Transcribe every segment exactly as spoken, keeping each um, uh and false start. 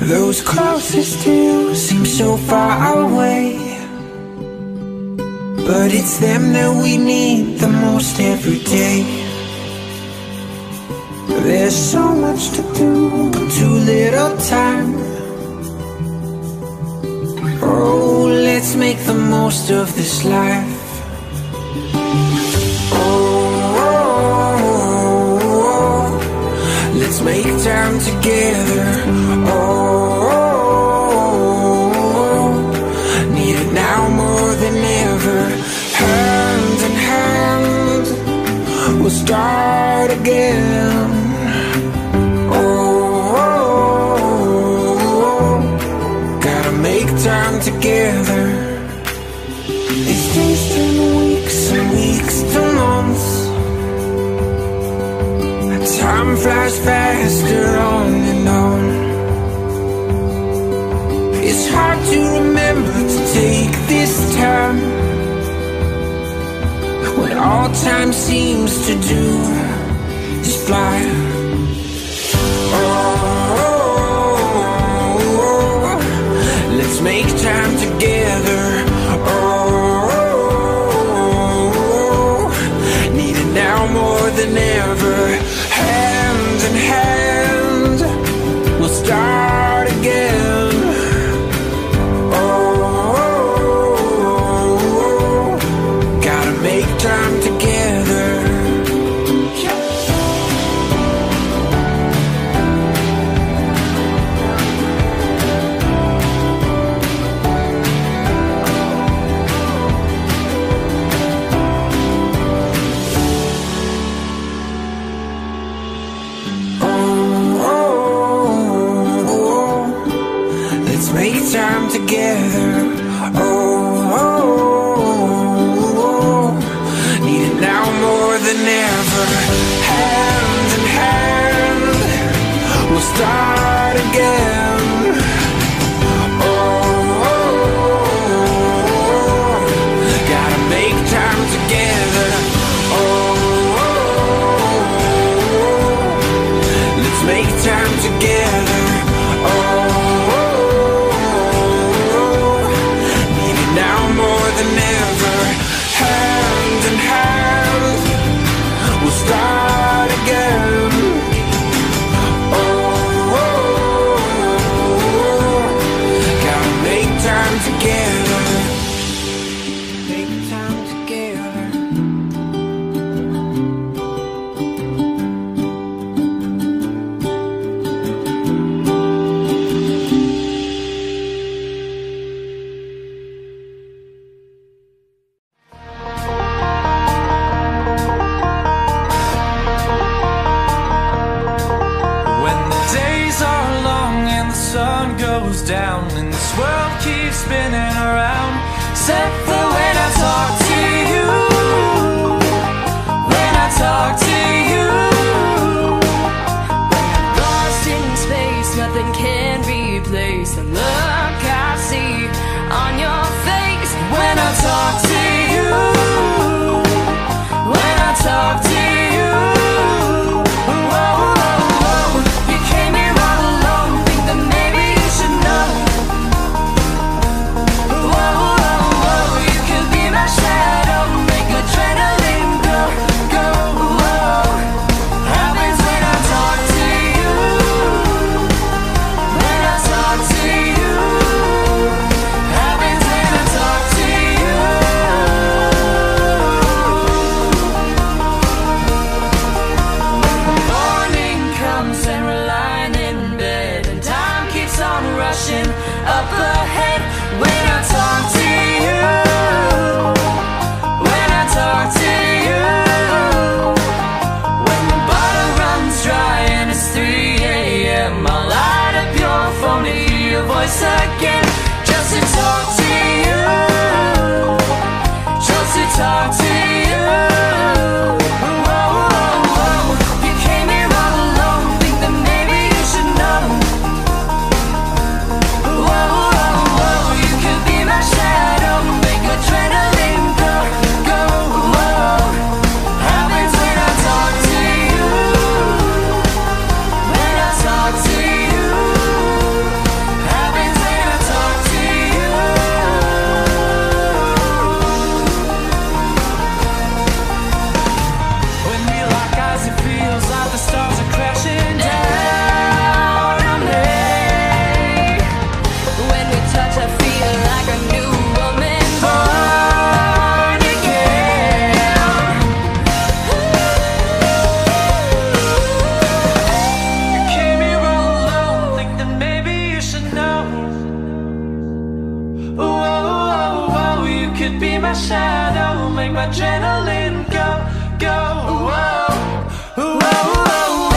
Those closest to you seem so far away, but it's them that we need the most every day. There's so much to do, too little time. Oh, let's make the most of this life. Oh, oh, oh, oh, oh. Let's make time together. Oh, we'll start again. Oh, oh, oh, oh, gotta make time together. It's days turn weeks and weeks to months. Time flies faster on and on. It's hard to remember to take this time when all time seems to do is fly. Oh, oh, oh, oh, let's make time together. Oh, oh, oh, need it now more than ever. Hand in hand, we'll start again. Time together. Oh, oh, oh, oh. Let's make time together. Oh, oh, oh. Never. Hand in hand, we'll start again. Oh, oh, oh, gotta make time together. Oh, oh, oh, let's make time together. Oh, oh, oh, need it now more than ever. Hand in hand, start again. Oh, oh, oh, oh, gotta make time together. Make time could be my shadow, make my adrenaline go, go. Whoa, whoa, whoa, whoa.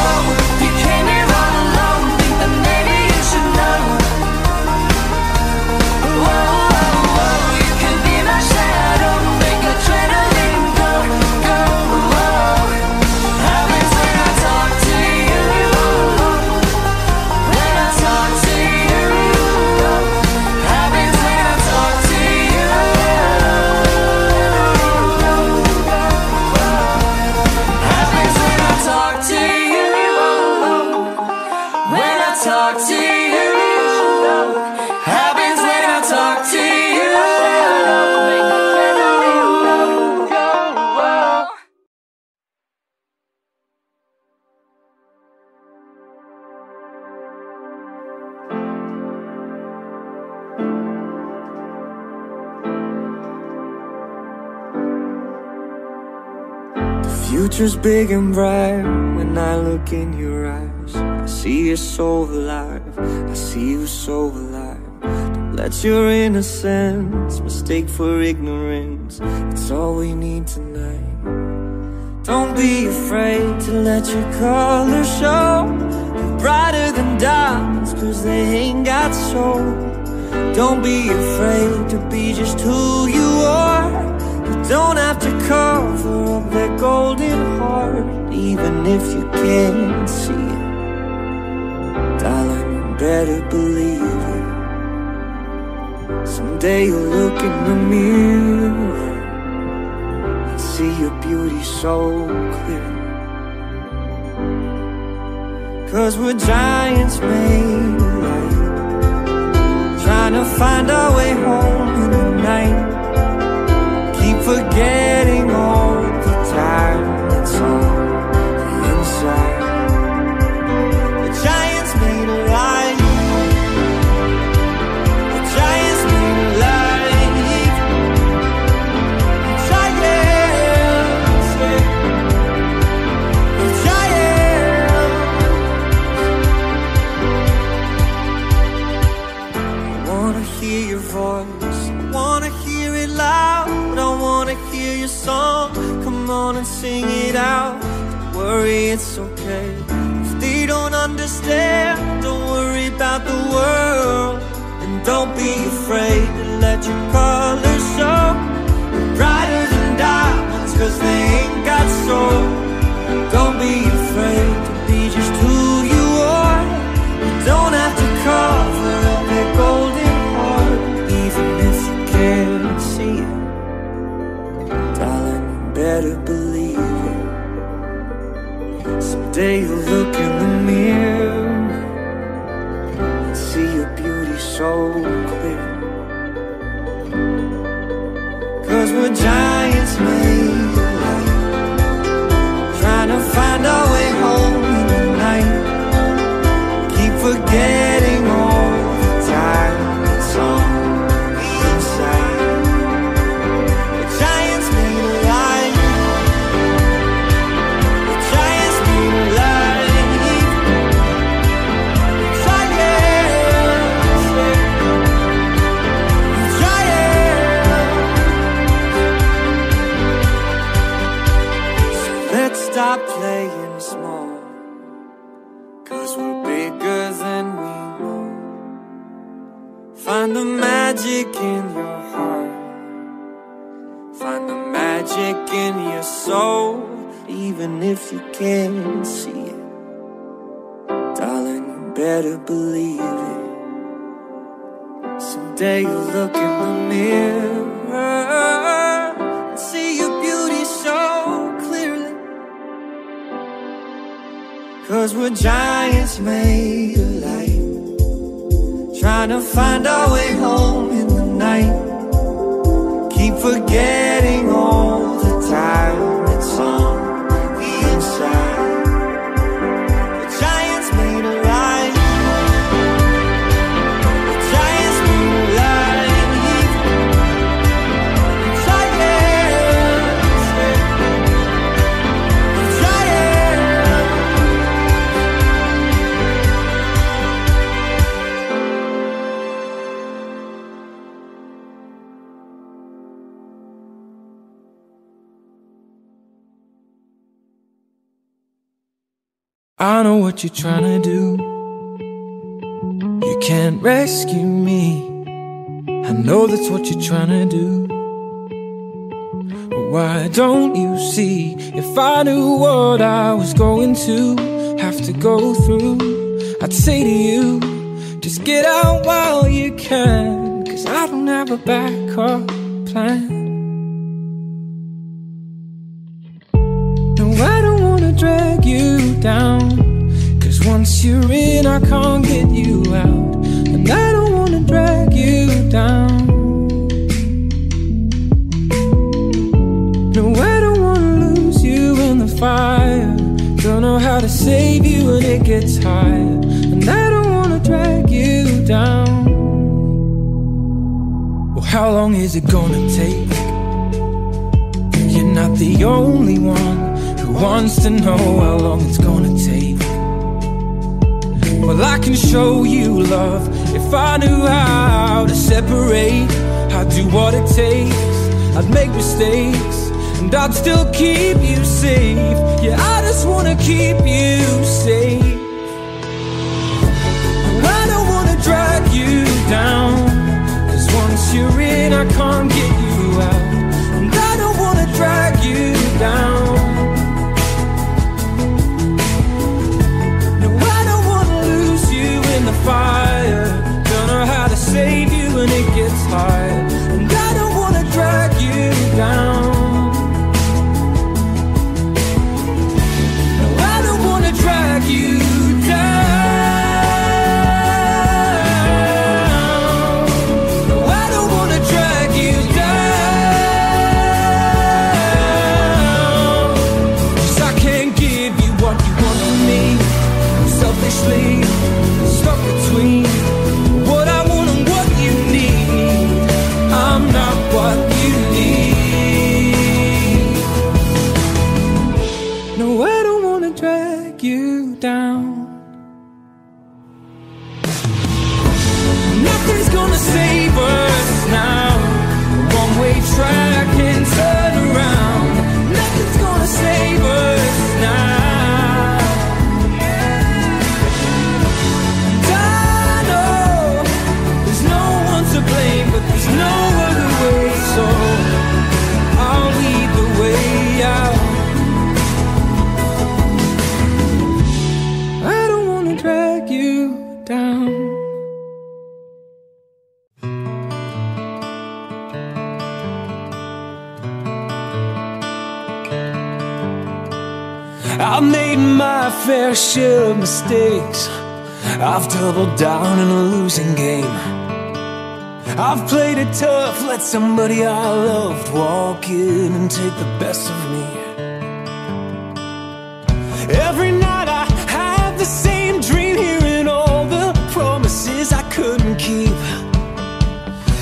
You came here all alone, think that maybe you should know. Whoa, whoa, whoa. You could be my shadow, make my adrenaline go, go. Whoa. Happens when I talk to you, when I talk to you. Happens when I talk to you. Happens when I talk to you. When I talk to you. Happens when I talk to you. Future's big and bright. When I look in your eyes, I see you so alive, I see you so alive. Don't let your innocence mistake for ignorance. It's all we need tonight. Don't be afraid to let your color show. They're brighter than diamonds, cause they ain't got soul. Don't be afraid to be just who you are. Don't have to cover up that golden heart, even if you can't see it. Darling, you better believe it. Someday you'll look in the mirror and see your beauty so clear. Cause we're giants made of light, trying to find our way home in the night. Forgetting all the time that's on the inside. The giants made a life. The giants made a life. The giants, yeah. The giants. I wanna hear your voice, I wanna hear it loud. I wanna hear your song, come on and sing it out. Don't worry, it's okay if they don't understand. Don't worry about the world, and don't be afraid to let your colors show. They're brighter than diamonds, cause they ain't got soul. Don't be afraid to be just who you are. You don't have to cover up their golden heart, even if you can't see it. Darling, you better believe it. Someday you'll look in the mirror and see your beauty so clear. Cause we're giants made of light, trying to find our way home in the night. Keep forgetting all the time that's on the inside. Stop playing small, cause we're bigger than we know. Find the magic in your heart, find the magic in your soul, even if you can't see it. Darling, you better believe it. Someday you'll look in the mirror and see your beauty so. Cause we're giants made of light, trying to find our way home in the night. Keep forgetting all the time that's on the inside. I know what you're trying to do. You can't rescue me. I know that's what you're trying to do. But why don't you see? If I knew what I was going to have to go through, I'd say to you, just get out while you can, 'cause I don't have a backup plan. Drag you down, 'cause once you're in I can't get you out, and I don't wanna drag you down. No, I don't wanna lose you in the fire. Don't know how to save you when it gets higher, and I don't wanna drag you down. Well, how long is it gonna take? You're not the only one wants to know how long it's gonna take. Well, I can show you love if I knew how to separate. I'd do what it takes, I'd make mistakes, and I'd still keep you safe. Yeah, I just wanna keep you safe. And I don't wanna drag you down, 'cause once you're in I can't get you out, and I don't wanna drag you down. Fire, don't know how to save you when it gets higher, and I don't wanna drag you down. No, I don't wanna drag you down. No, I don't wanna drag you down. 'Cause I can't give you what you want from me, selfishly stuck between what I want and what you need. I'm not what you need. No, I don't wanna drag you down. Nothing's gonna save us now. One way track can turn around. Nothing's gonna save us now. I've made my fair share of mistakes. I've doubled down in a losing game. I've played it tough, let somebody I loved walk in and take the best of me. Every night I have the same dream, hearing all the promises I couldn't keep.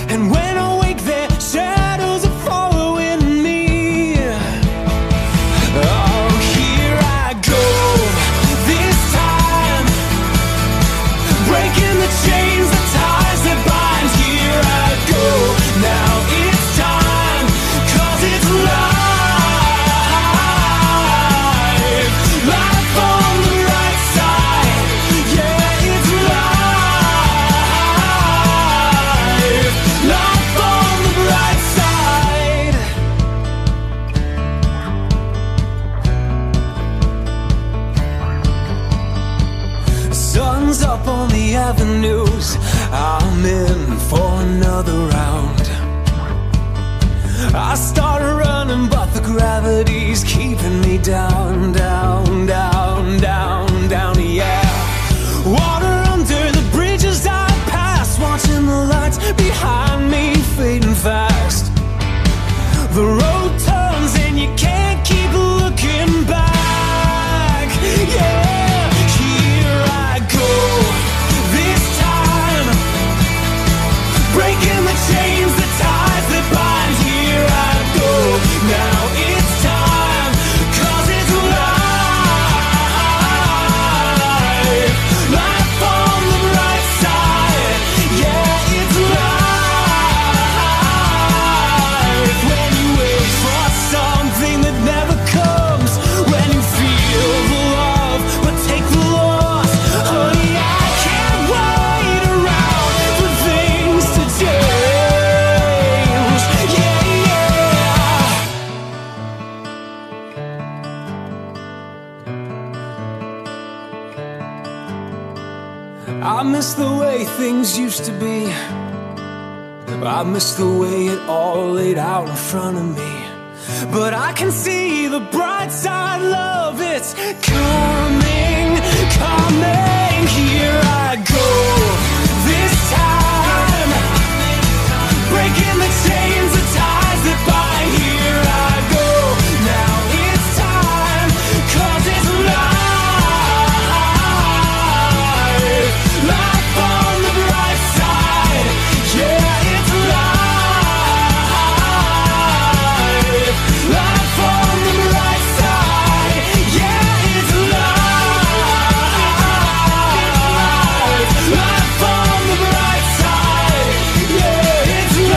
And when I wake there, shadows are following me. Oh, breaking the chains, the ties that bind. Here I go, now it's time, 'cause it's life. Life on the right side. Yeah, it's life. Life on the right side. Sun's up on the avenues, I'm in for another round. I start running, but the gravity's keeping me down, down, down, down, down, yeah. Water under the bridges I pass, watching the lights behind me fading fast. The road turns and you can't keep looking back, yeah. Breaking the chains, the ties that bind. Here I go. way things used to be. I miss the way it all laid out in front of me. But I can see the bright side, love, it's coming, coming. Here I go this time, breaking the chains, the ties that bind. Here I go, now it's time, 'cause it's life, life on the bright side. Yeah, it's life, life on the bright side. Yeah, it's life, life on the bright side. Yeah, it's life,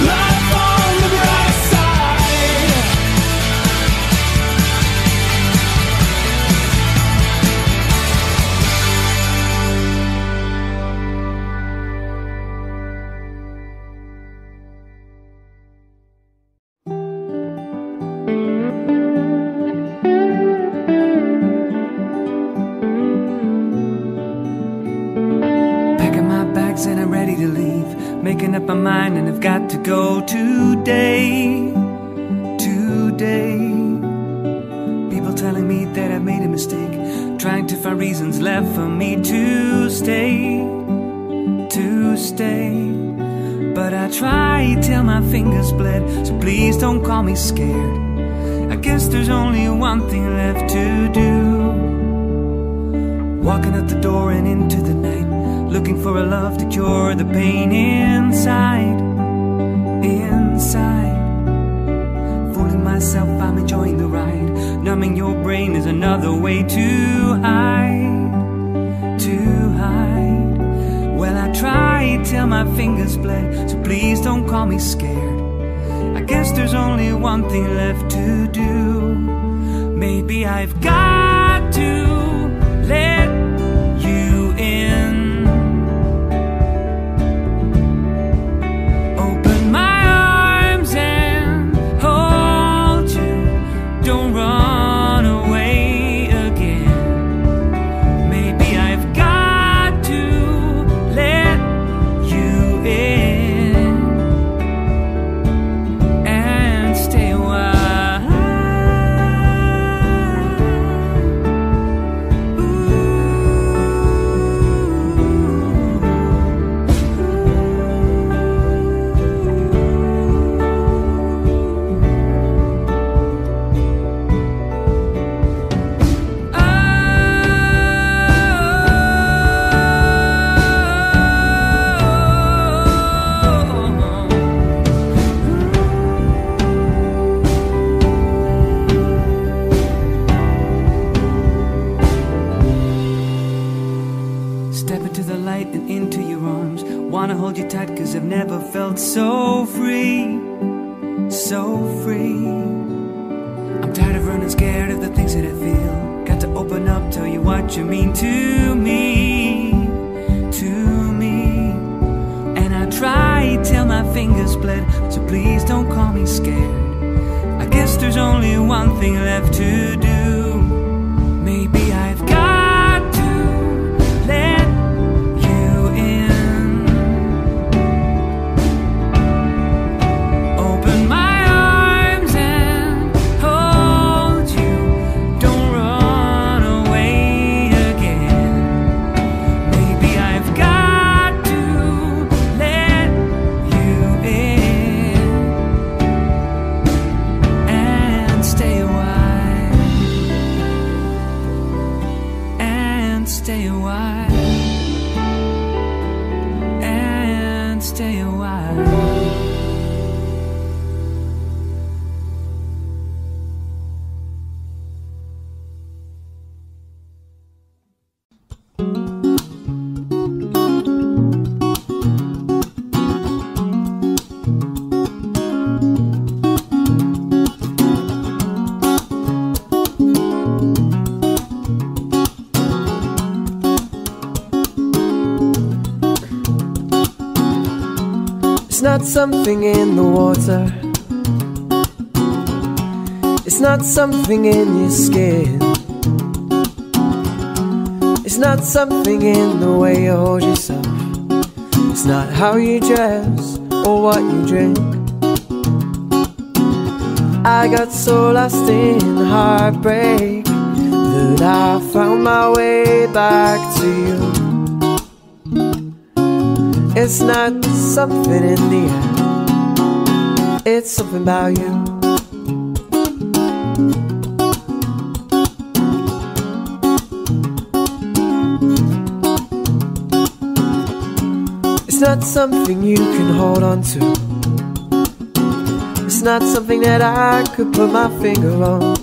life on the bright side. And I'm ready to leave, making up my mind, and I've got to go today, today. People telling me that I've made a mistake, trying to find reasons left for me to stay, to stay. But I tried till my fingers bled, so please don't call me scared. I guess there's only one thing left to do. Walking out the door and into the night, looking for a love to cure the pain inside, inside. Fooling myself, I'm enjoying the ride. Numbing your brain is another way to hide, to hide. Well, I tried till my fingers bled, so please don't call me scared. I guess there's only one thing left to do. Maybe I've got to let you in. So free, so free. I'm tired of running scared of the things that I feel. Got to open up, tell you what you mean to me, to me. And I tried till my fingers bled, so please don't call me scared. I guess there's only one thing left to do. Maybe I've got something in the water. It's not something in your skin. It's not something in the way you hold yourself. It's not how you dress or what you drink. I got so lost in heartbreak that I found my way back to you. It's not something in the air, it's something about you. It's not something you can hold on to. It's not something that I could put my finger on.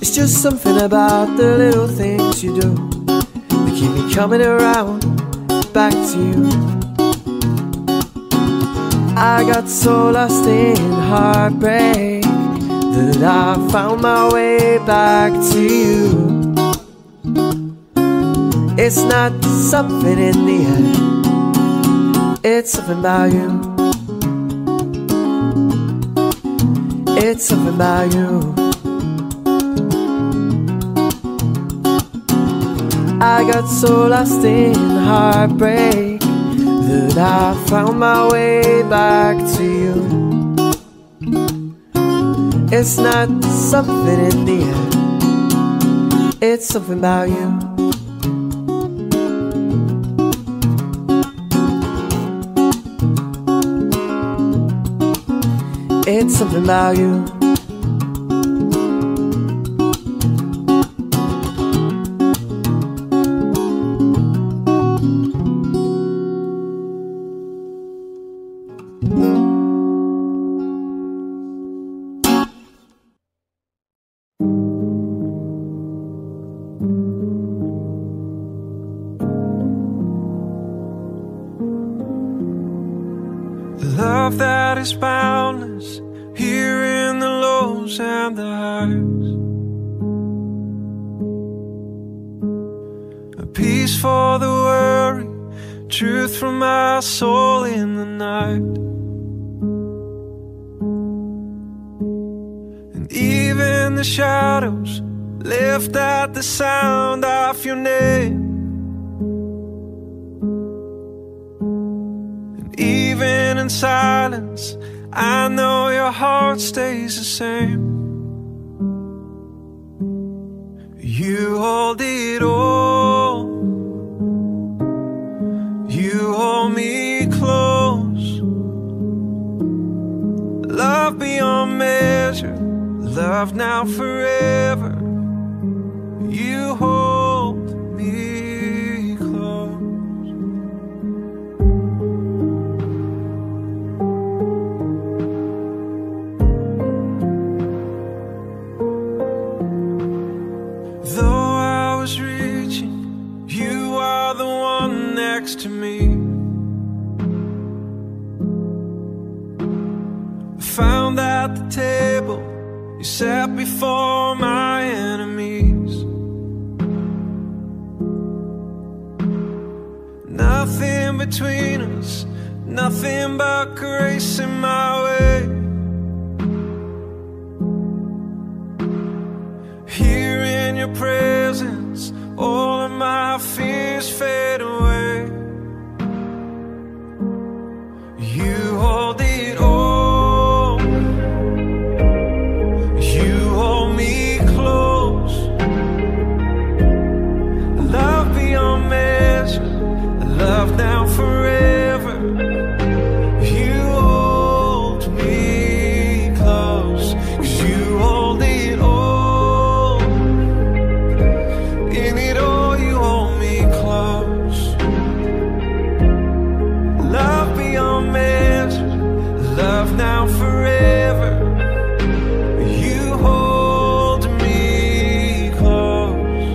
It's just something about the little things you do that keep me coming around back to you. I got so lost in heartbreak that I found my way back to you. It's not something in the air, it's something about you. It's something about you. I got so lost in heartbreak that I found my way back to you. It's not something in the air, it's something about you. It's something about you. The love that is boundless, here in the lows and the highs, a peace for the worry, truth from my soul in the night. And even the shadows lift at the sound of your name. And even in silence I know your heart stays the same. You hold it all, you hold me close. Love beyond measure, love now forever. You hold me close. Next to me, I found at the table you set before my enemies. Nothing between us, nothing but grace in my way. Here in your presence, all of my fears fade away. You hold it all, you hold me close. Love beyond measure, love now forever. You hold me close, 'cause you hold it all. In it all you hold me close. Love beyond measure, love now forever. You hold me close.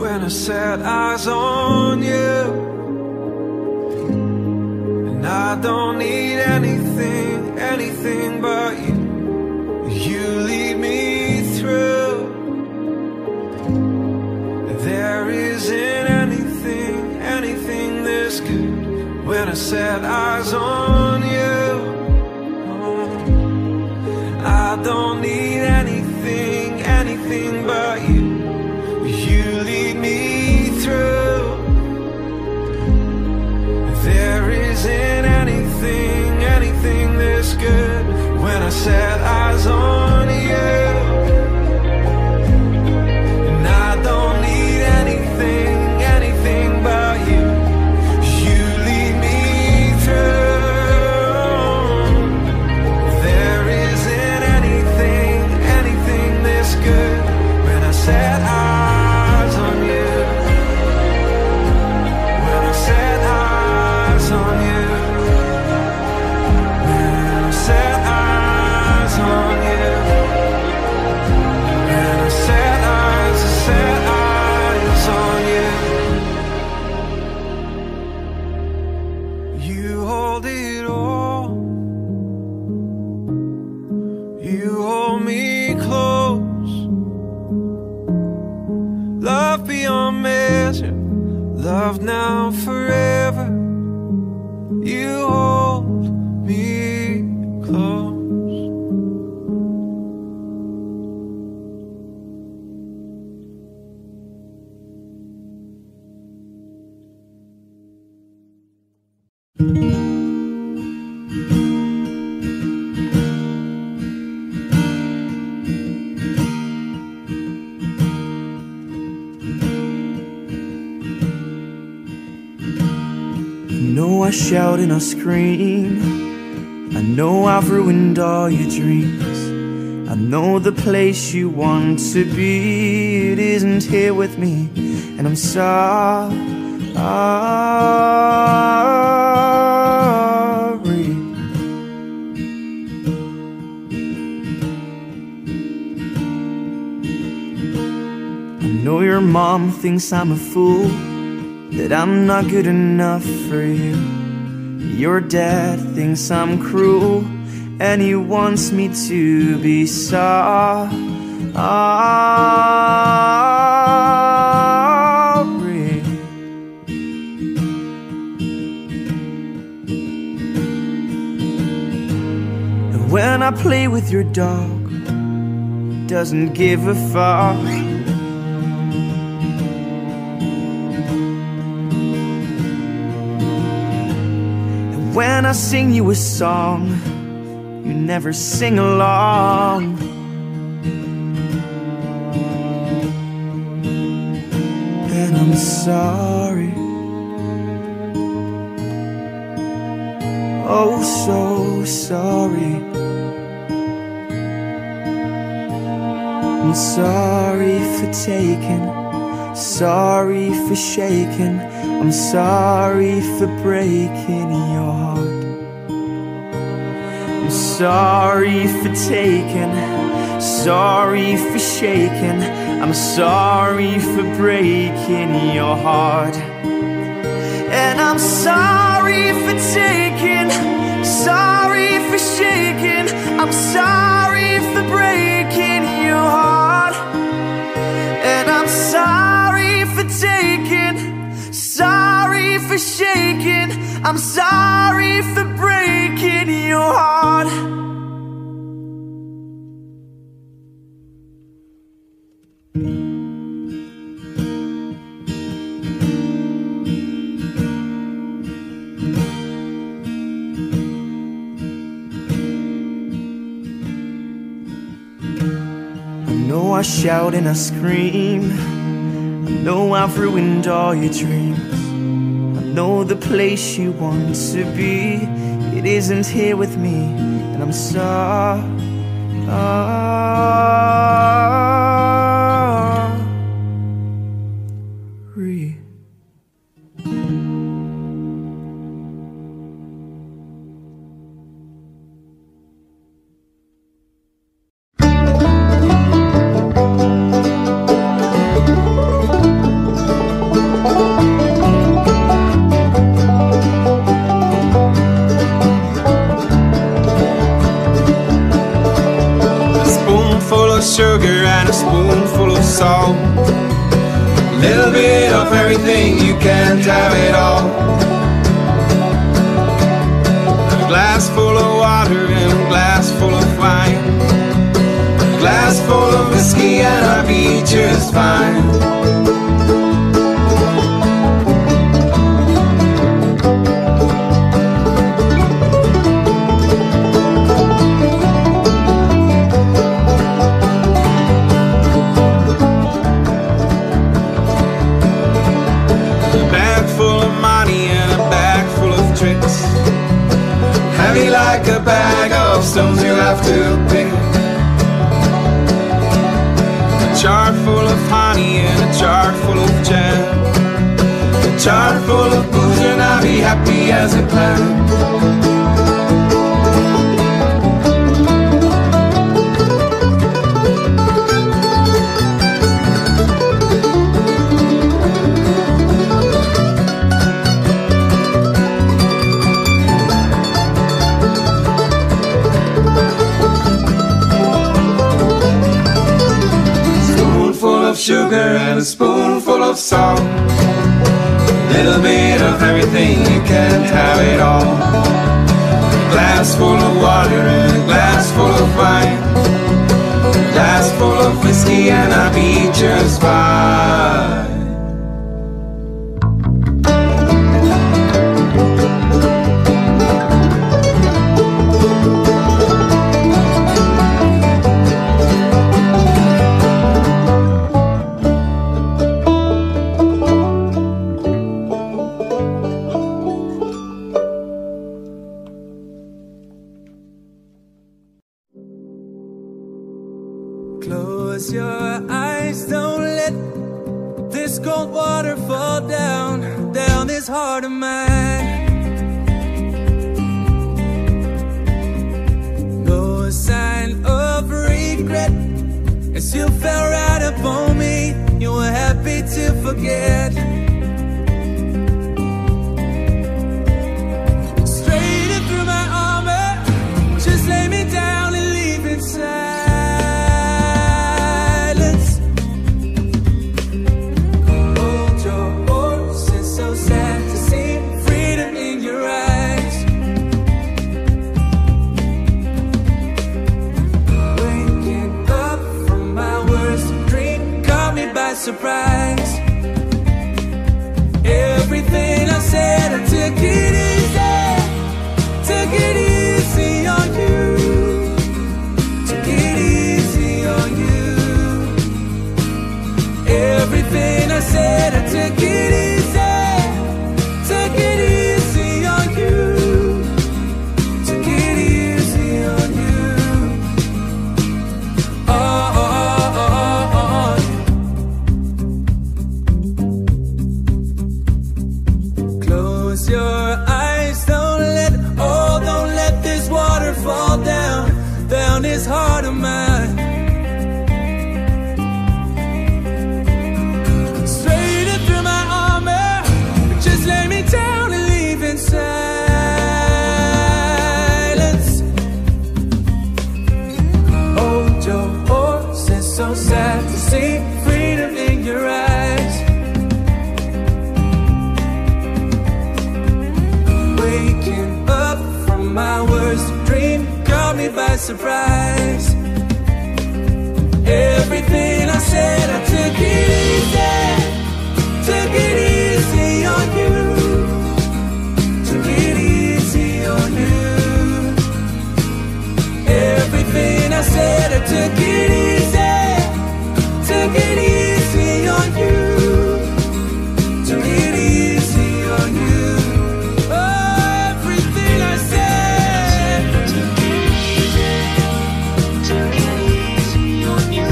When I set eyes on you, I don't need anything, anything but you. You lead me through. There isn't anything, anything this good. When I said had eyes on you. Oh, I don't need anything, anything but you. You lead me through. There isn't anything, anything this good. When I set eyes on you, and I don't need anything, anything but you. You lead me through. There isn't anything, anything this good. When I set eyes now forever, you hold me close. I shout and I scream, I know I've ruined all your dreams. I know the place you want to be, it isn't here with me, and I'm sorry. I know your mom thinks I'm a fool, that I'm not good enough for you. Your dad thinks I'm cruel, and he wants me to be sorry. And when I play with your dog, he doesn't give a fuck. When I sing you a song, you never sing along. And I'm sorry, oh so sorry. I'm sorry for taking, sorry for shaking, I'm sorry for breaking your heart. I'm sorry for taking, sorry for shaking, I'm sorry for breaking your heart. And I'm sorry for taking, sorry for shaking, I'm sorry for breaking your heart. And I'm sorry for taking, sorry for shaking, I'm sorry for breaking your heart. I know I shout and I scream, I know I've ruined all your dreams. I know the place you want to be, it isn't here with me, and I'm sorry. Sugar and a spoonful of salt, a little bit of everything, you can't have it all. glass full of water and a glass full of wine, a glass full of whiskey and I'll be just fine. Heavy like a bag of stones you have to pick. A jar full of honey and a jar full of jam, a jar full of booze and I'll be happy as a clam. Sugar and a spoonful of salt, little bit of everything, you can't have it all. A glass full of water and a glass full of wine, a glass full of whiskey and I'll be just fine. Close your eyes, don't let this cold water fall down, down this heart of mine. No sign of regret, as you fell right upon me, you were happy to forget. Straight through my armor, just lay me down and leave it sad. Surprise, everything I said, I took it easy, took it easy on you, took it easy on you. Everything I said, I took it easy, took it easy on you, took it easy on you. Oh, oh. Your eyes, don't let, oh, don't let this water fall down, down this heart of mine. Straight up through my armor, just lay me down and leave in silence. Hold your horse, it's so sad to see freedom in your eyes. My worst dream caught me by surprise. Everything I said, I took it easy, took it easy on you, took it easy on you. Everything I said, I took it easy, took it easy on you, took it easy on you. Took it easy on you,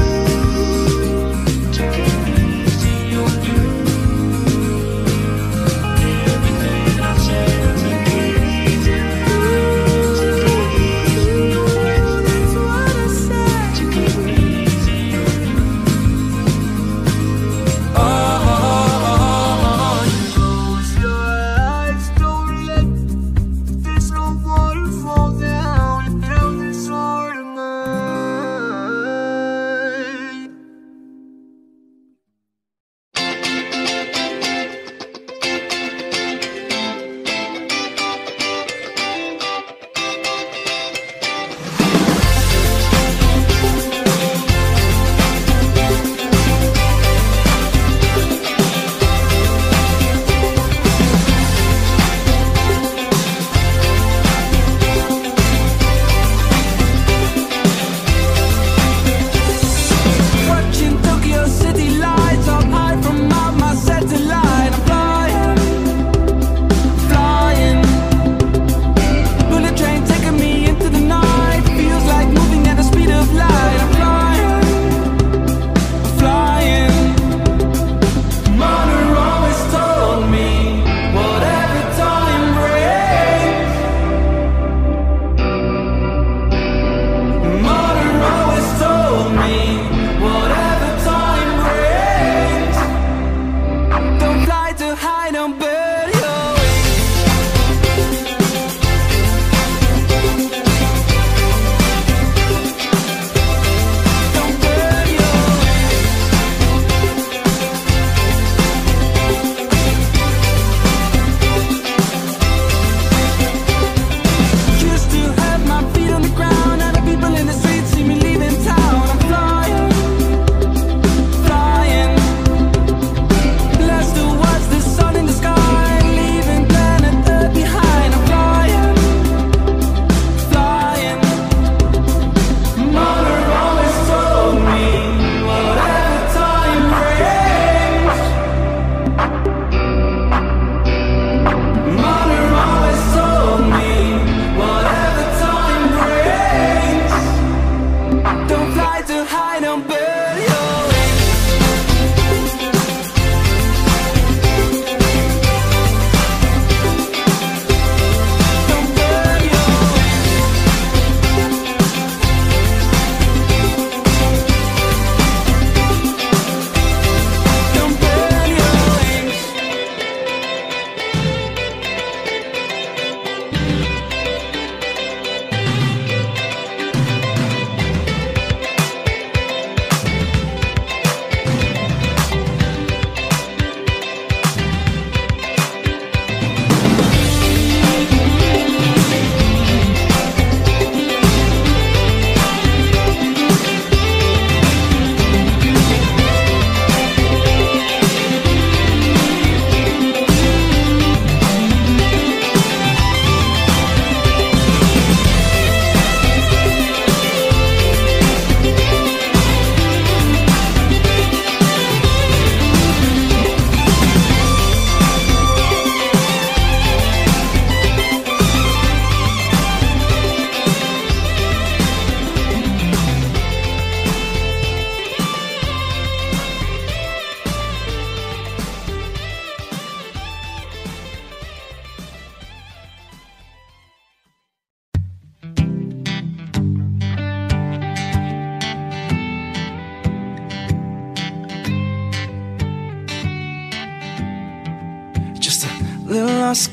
took it easy on you.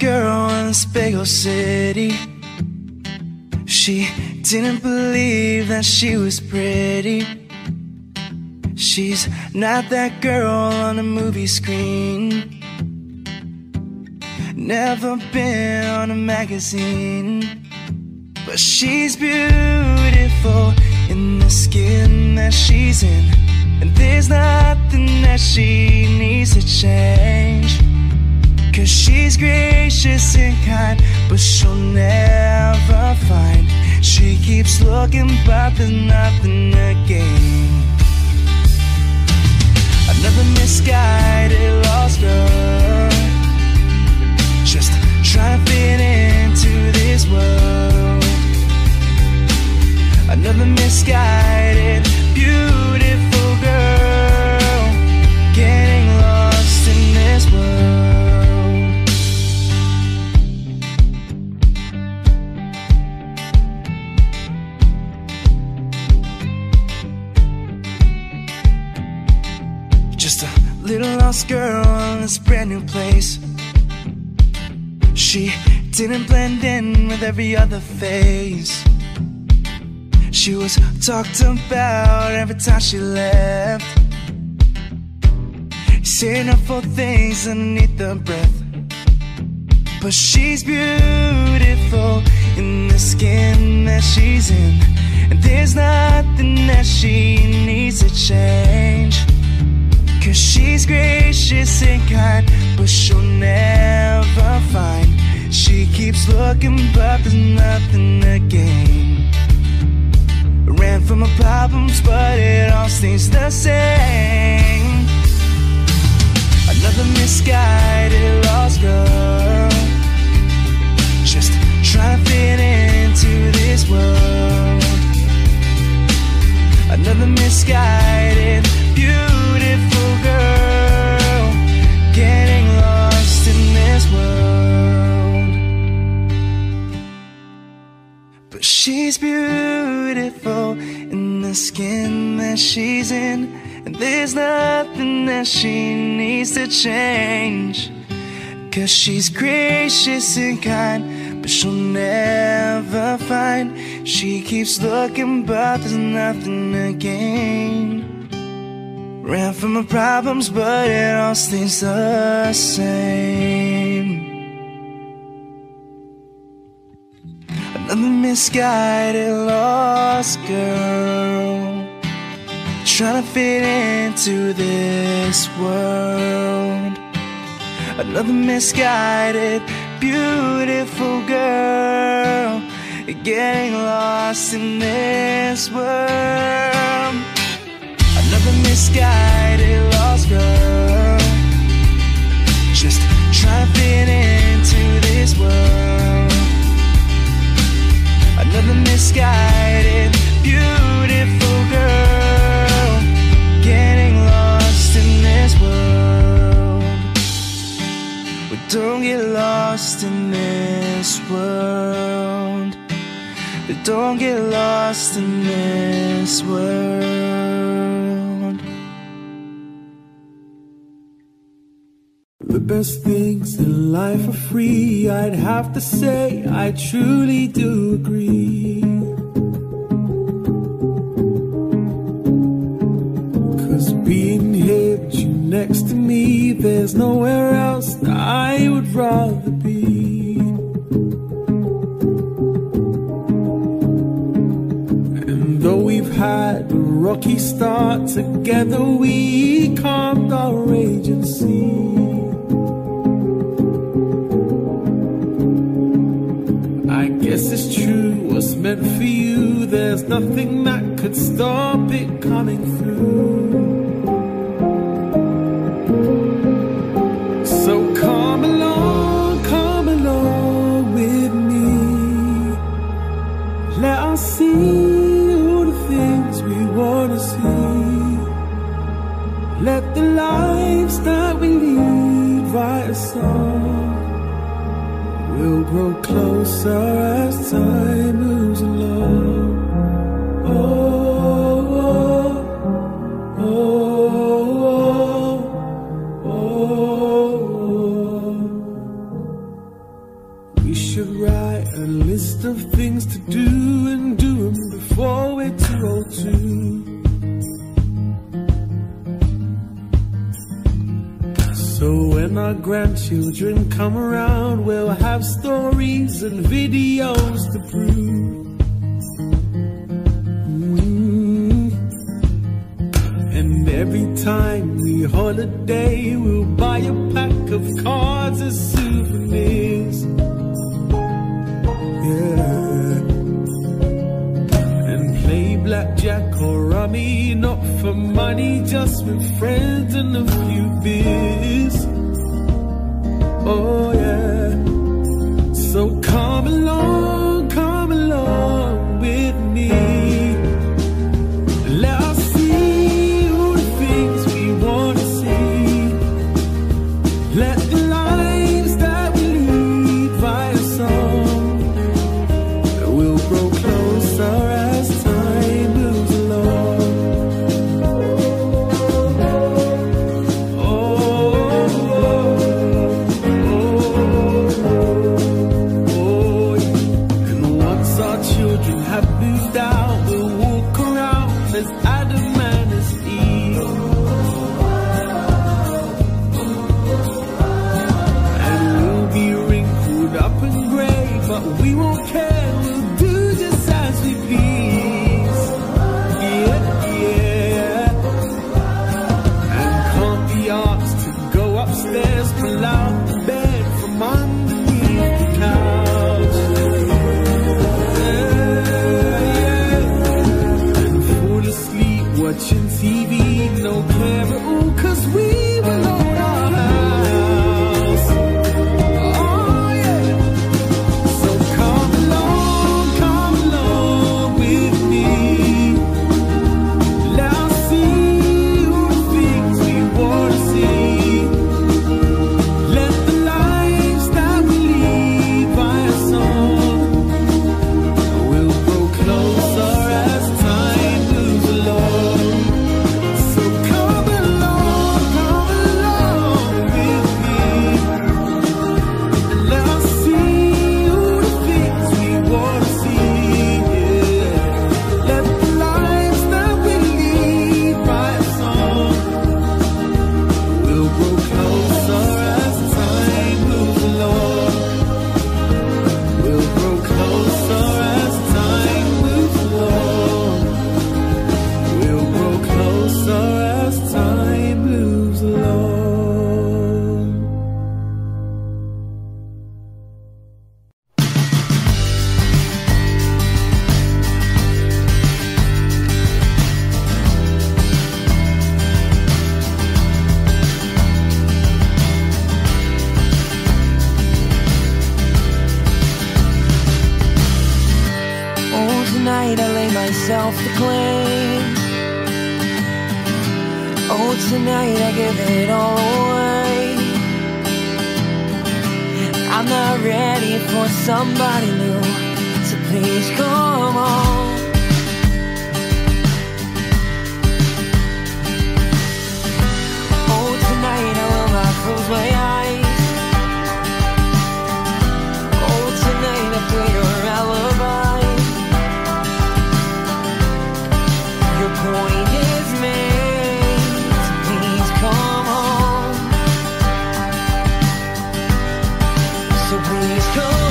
girl in Spiegel City. She didn't believe that she was pretty. She's not that girl on a movie screen. Never been on a magazine. But she's beautiful in the skin that she's in. And there's nothing that she needs to change. Cause she's gracious and kind, but she'll never find. She keeps looking, but there's nothing to gain. Another misguided, lost girl, just trying to fit into this world. Another misguided, beautiful girl, getting lost in this world. Little lost girl in this brand new place. She didn't blend in with every other face. She was talked about every time she left, saying awful things underneath her breath. But she's beautiful in the skin that she's in. And there's nothing that she needs to change. Cause she's gracious and kind, but she'll never find. She keeps looking, but there's nothing to gain. Ran from her problems, but it all seems the same. Another misguided, lost girl, just trying to fit into this world. Another misguided, beautiful girl, getting lost in this world. But she's beautiful in the skin that she's in. And there's nothing that she needs to change. Cause she's gracious and kind, but she'll never find. She keeps looking, but there's nothing to gain. Ran from my problems, but it all seems the same. Another misguided, lost girl, trying to fit into this world. Another misguided, beautiful girl, getting lost in this world. Another misguided, lost girl, just trying to fit into this world. Another misguided, beautiful girl, getting lost in this world. Well, don't get lost in this world. But don't get lost in this world. The best things in life are free. I'd have to say I truly do agree. Cause being here, you next to me, there's nowhere else that I would rather be. And though we've had a rocky start, together we calmed our rage and sea. Guess it's true, what's meant for you, there's nothing that could stop it coming through. So come along, come along with me. Let us see all the things we want to see. Let the lives that we lead write a song. We'll grow closer as time moves along. Oh, oh, oh, oh, oh, when our grandchildren come around, we'll have stories and videos to prove. Mm-hmm. And every time we holiday, we'll buy a pack of cards as souvenirs. Yeah. And play blackjack or rummy, not for money, just with friends and a few beers. Oh yeah. So come along, come along with me. Let us see all the things we want to see. Let the lives that we lead via song, we'll grow closer as time moves along. Oh, oh, oh, oh. And once our children have moved out, we'll walk around as Adam and as Eve. And we'll be wrinkled up and grey, but we won't care. We'll do just as we please. Yeah, yeah. And can't be asked to go upstairs, pull out the bed from underneath the couch. Yeah. And fall asleep watching T V, no care at all, 'cause we will own our house. Oh yeah. So come along, come along with me. Let us see all the things we want to see. Let the lives that we lead via song, we'll grow closer as time moves along. So come along, come along with me. Let us see all the things we want to see. Yeah. Let the lives that we lead write a song. We'll grow closer as time moves along. We'll grow closer as time moves along. We'll grow closer as time moves along. Oh, tonight I lay myself to claim. Oh, tonight I give it all away. I'm not ready for somebody new, so please come on. Oh, tonight I will not close my eyes. Oh, tonight I play your alibi. Point is made, so please come home. So please come home.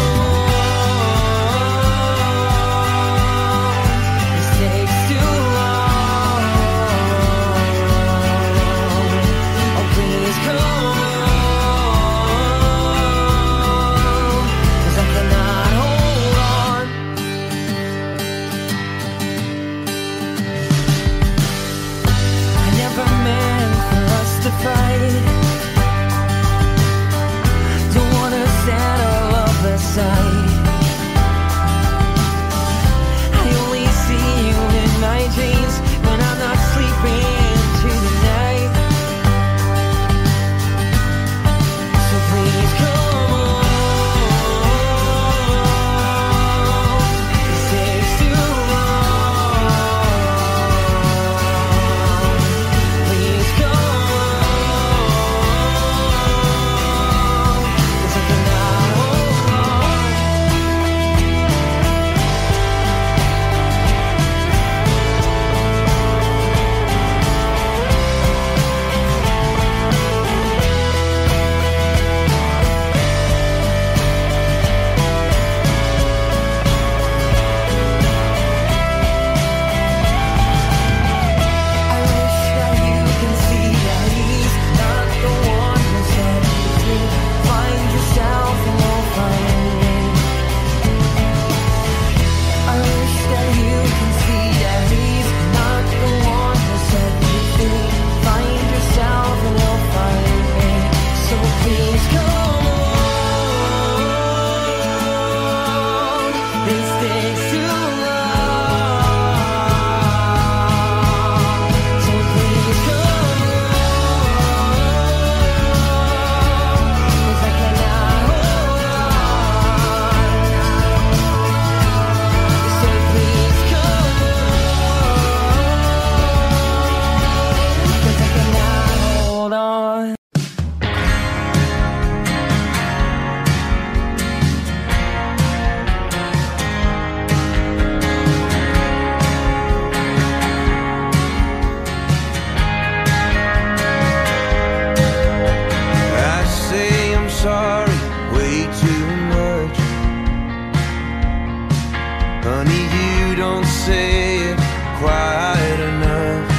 don't say it quite enough.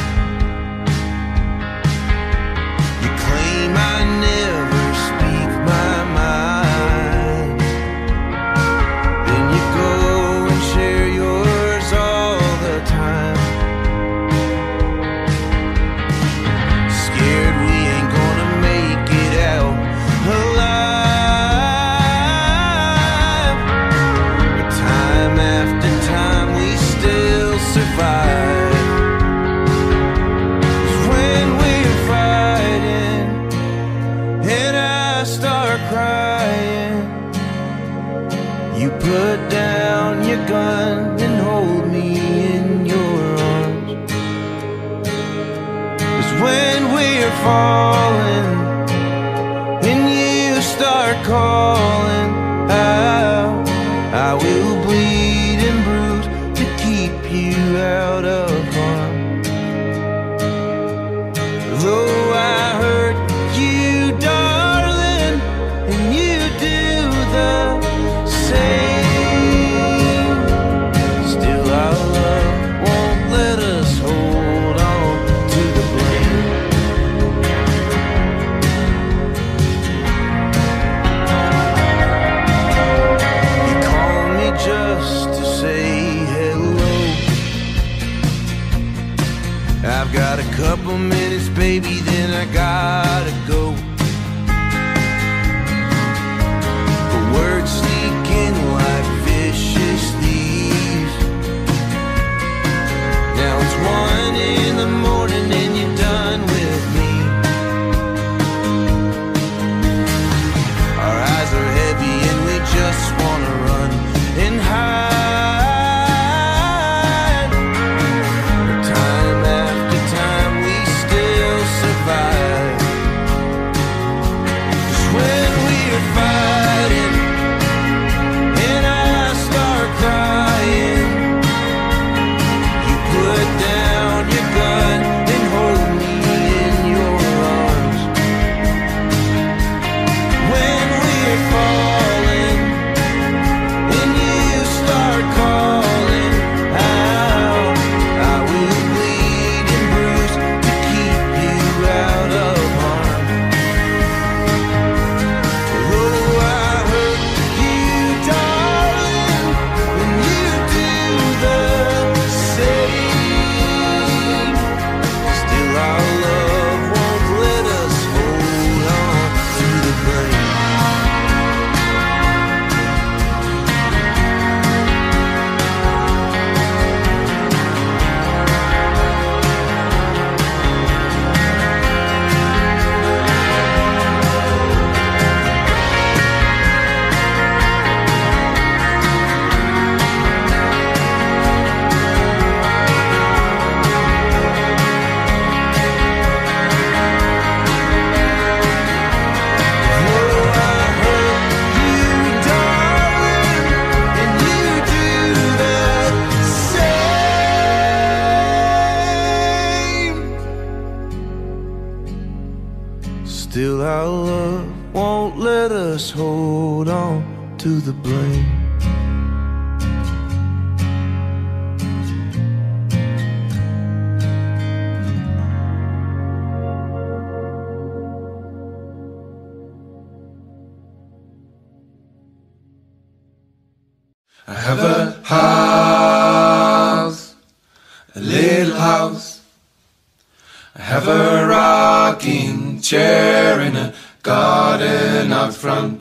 You claim I never speak my mind, then you go and share yours all the time. Scared we ain't gonna make it out alive, but time after time we still survive. You put down your gun and hold me in your arms, 'cause when we're falling and you start calling out, I will bleed and bruise to keep you out of harm. Though I hurt you, darling, and you do the same, still our love won't let us hold on to the blame. You call me just to say hello. I've got a couple minutes, baby, then I gotta go. But words sneak like vicious thieves. Now it's one in the morning and you're done with me. Our eyes are heavy and we just want to run and hide, but time after time we still survive. 'Cause when we're fighting, still our love won't let us hold on to the blame. I have a house, a little house. I have a rocking chair in a garden out front.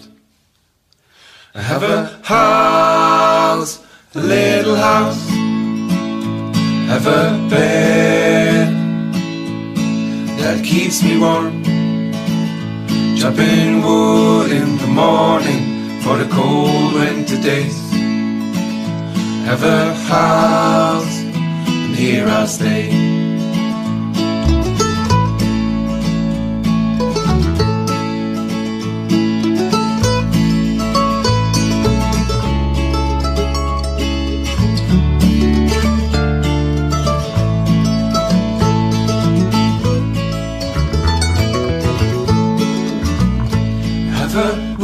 I have a house, a little house. I have a bed that keeps me warm, chopping wood in the morning for the cold winter days. I have a house, and here I'll stay.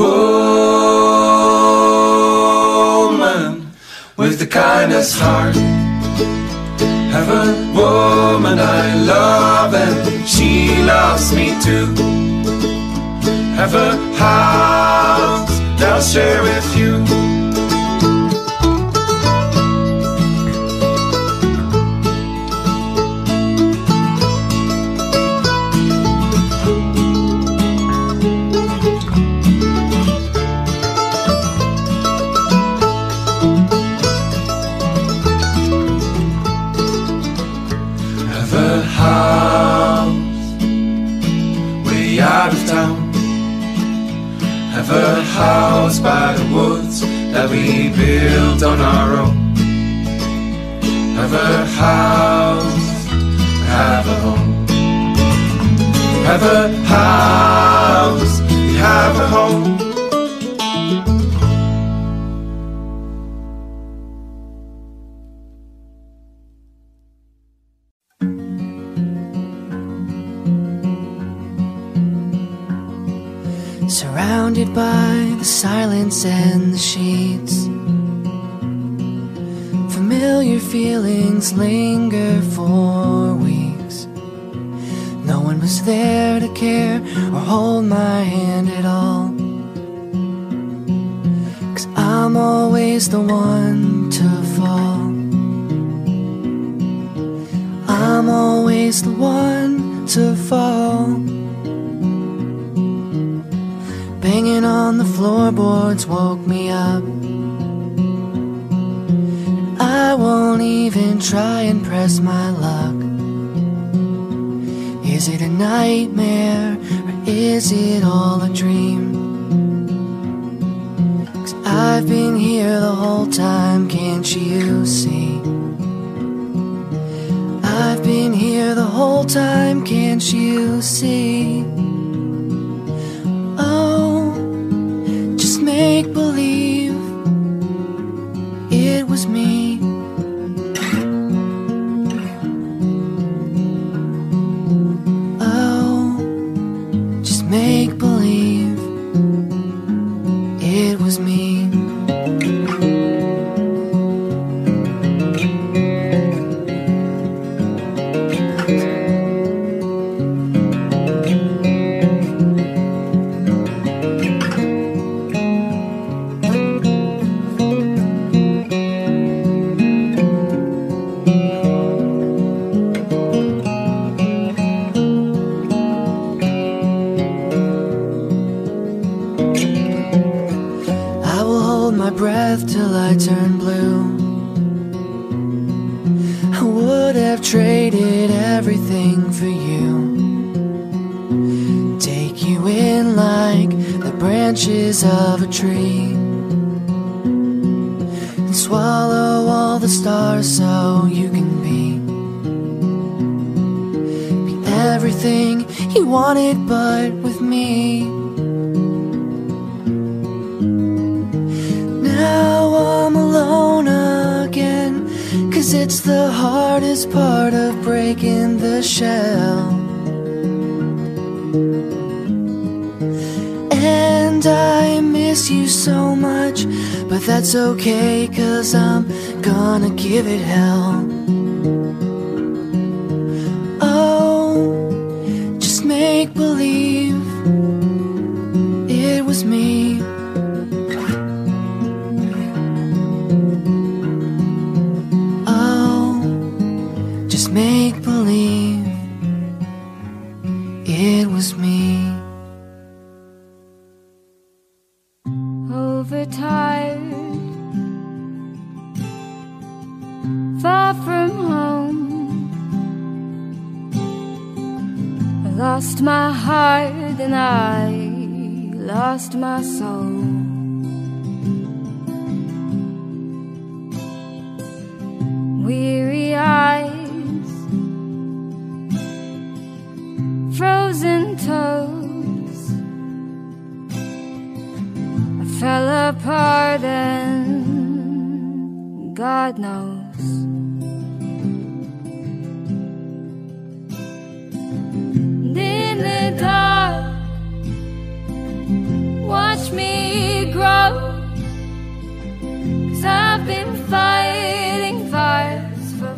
Woman with the kindest heart. Have a woman I love and she loves me too. Have a house that I'll share with you. Have a house by the woods that we built on our own. Have a house, have a home. Have a house, we have a home. Surrounded by the silence and the sheets, familiar feelings linger for weeks. No one was there to care or hold my hand at all, 'cause I'm always the one to fall. I'm always the one to fall. Banging on the floorboards woke me up. I won't even try and press my luck. Is it a nightmare or is it all a dream? 'Cause I've been here the whole time, can't you see? I've been here the whole time, can't you see? Make believe it was me. Oh, just make believe it was me. Till I turn blue, I would have traded everything for you. Take you in like the branches of a tree, and swallow all the stars so you can be. Be everything you wanted but with me. Now I'm alone again, 'cause it's the hardest part of breaking the shell. And I miss you so much, but that's okay, 'cause I'm gonna give it hell. Oh, just make believe it was me. Make believe it was me. Overtired, far from home, I lost my heart and I lost my soul. Weary eyed, frozen toes, I fell apart and God knows. And in the dark, watch me grow, 'cause I've been fighting fires for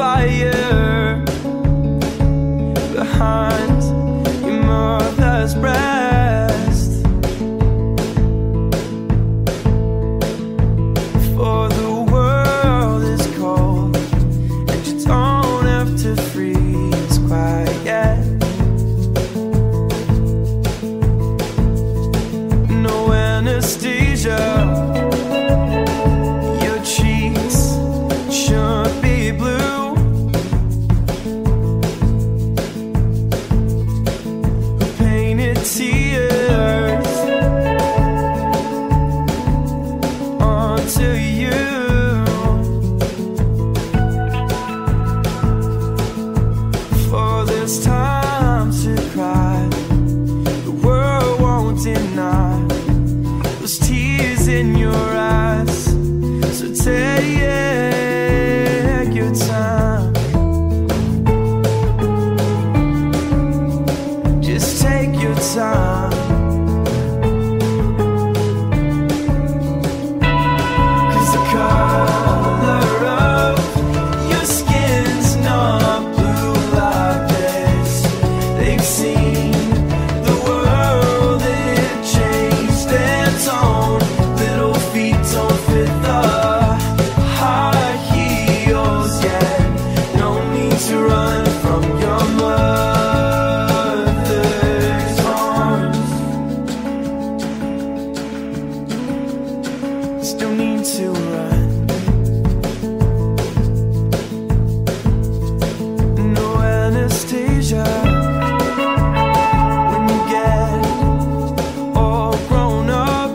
fire behind your mother's breast. For the world is cold and you don't have to freeze quite yet. No anesthesia. Tears onto you. For this time to cry, the world won't deny those tears in your eyes. So take your time, just take your time. Still need to run. No anesthesia. When you get all grown up,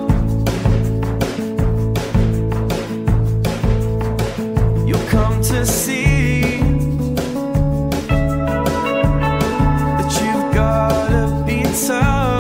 you'll come to see that you've gotta be tough.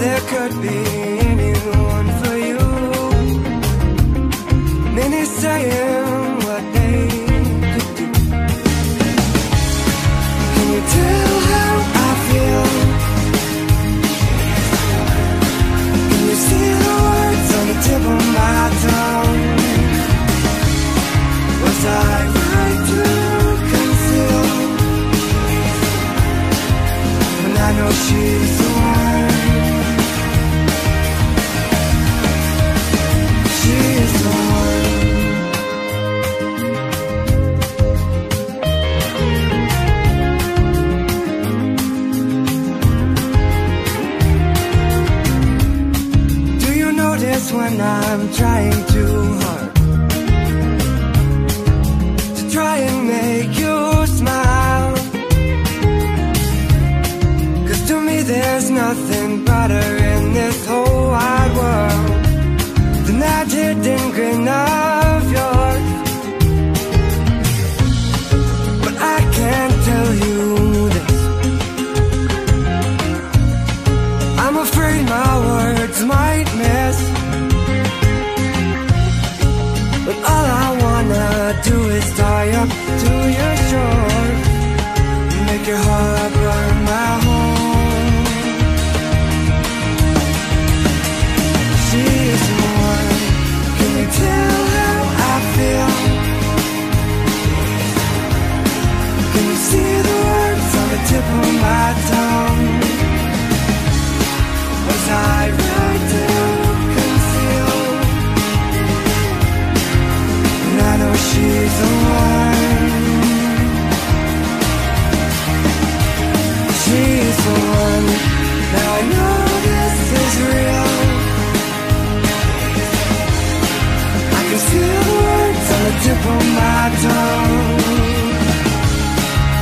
There could be anyone for you. is when I'm trying too hard to try and make you smile. Cause to me there's nothing better in this whole wide world than that hidden grin of yours. But I can't tell you this, I'm afraid my words might miss. But all I wanna do is tie up to your shore, make your heart run my home. She is the one, can you tell how I feel? Can you see the words on the tip of my tongue? Was I right to conceal? And I know she's the one. She's the one. Now I know this is real. I can see the words on the tip of my tongue.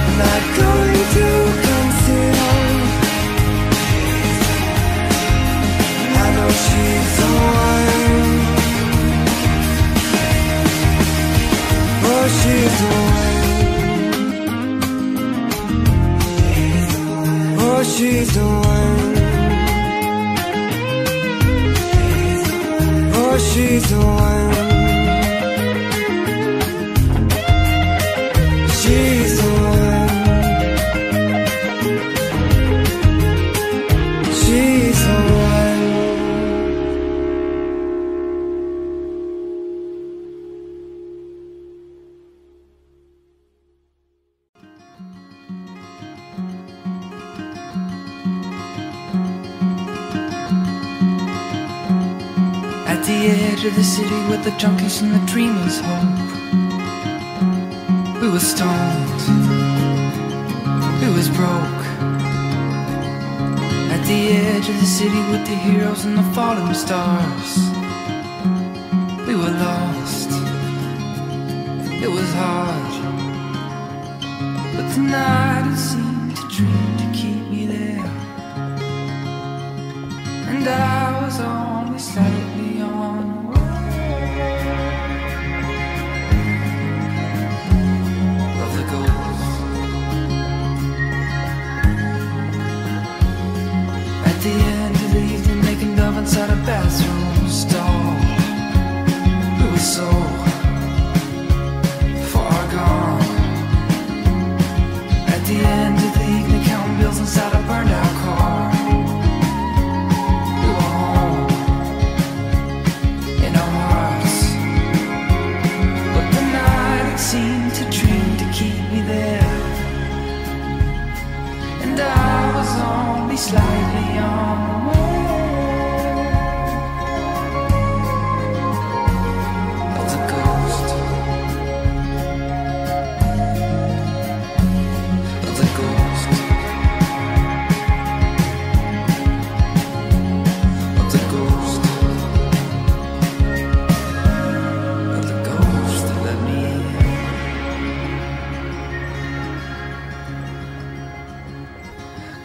I'm not going to conceal. I know she's the one. Oh, she's the one. Oh, she's the one. Oh, she's the one. She's the one. She's the one. Of the city where the junkies and the dreamers hope. We were stoned, we was broke. At the edge of the city with the heroes and the falling stars, we were lost, it was hard. But tonight it seemed to dream to keep me there, and I was only slightly on. At the end of the evening, making love inside a bathroom stall, we were so far gone. At the end of the evening, counting bills inside a burned out car, we were home in our hearts. But the night it seemed to dream to keep me there, and I was only slightly.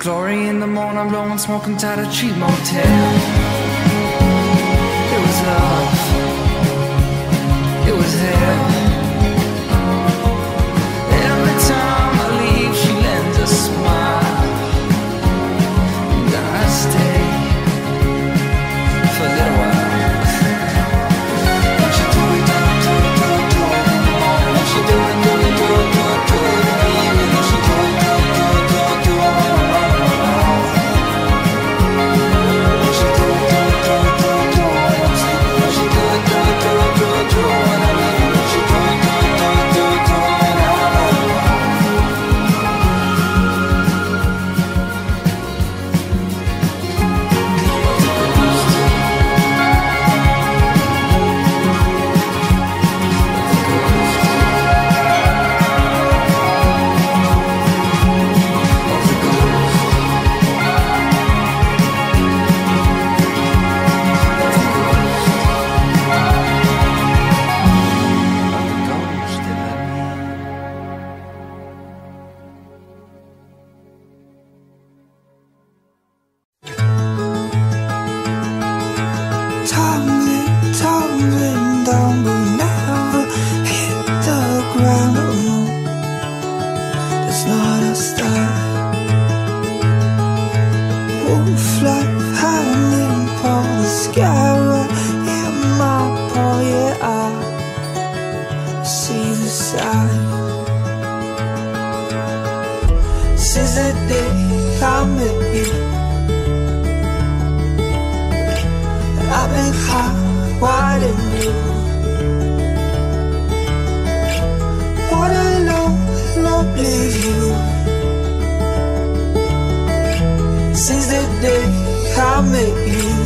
Glory in the morning, I'm blowing smoke inside a cheap motel. It was love, it was hell. Every time I leave, she lends a smile, and I stay for a little while. What you doing, doing, doing, doing, doing? What you doing, doing, doing, doing, doing? What you doing, doing, doing, doing, doing? What you doing? sun will never hit the ground. No, that's not our style. We'll fly high and pull the sky right in my paw. Yeah, I see the sign. Since the day I met you, I've been caught wide and blue. What a long, lovely view. Since the day I met you,